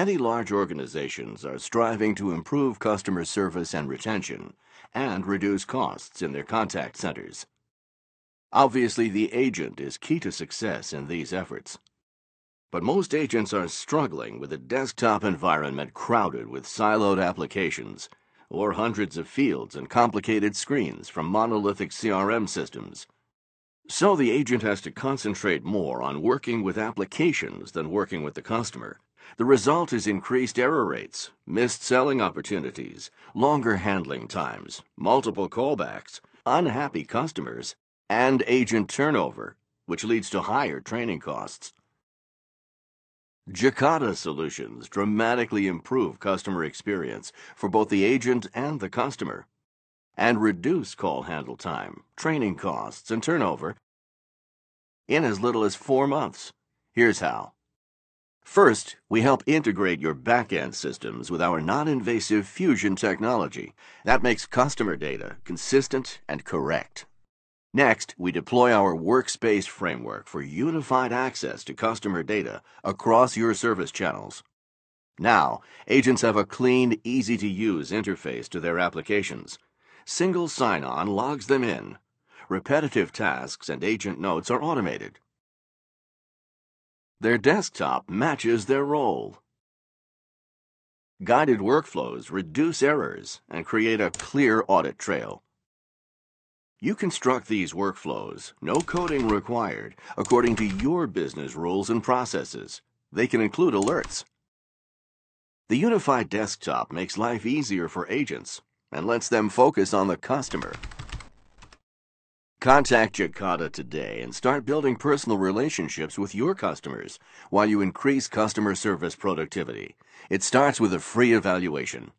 Many large organizations are striving to improve customer service and retention and reduce costs in their contact centers. Obviously, the agent is key to success in these efforts. But most agents are struggling with a desktop environment crowded with siloed applications or hundreds of fields and complicated screens from monolithic CRM systems. So the agent has to concentrate more on working with applications than working with the customer. The result is increased error rates, missed selling opportunities, longer handling times, multiple callbacks, unhappy customers, and agent turnover, which leads to higher training costs. Jacada solutions dramatically improve customer experience for both the agent and the customer, and reduce call handle time, training costs, and turnover in as little as 4 months. Here's how. First, we help integrate your back-end systems with our non-invasive fusion technology that makes customer data consistent and correct. Next, we deploy our workspace framework for unified access to customer data across your service channels. Now, agents have a clean, easy-to-use interface to their applications. Single sign-on logs them in. Repetitive tasks and agent notes are automated. Their desktop matches their role. Guided workflows reduce errors and create a clear audit trail. You construct these workflows, no coding required, according to your business rules and processes. They can include alerts. The unified desktop makes life easier for agents and lets them focus on the customer. Contact Jacada today and start building personal relationships with your customers while you increase customer service productivity. It starts with a free evaluation.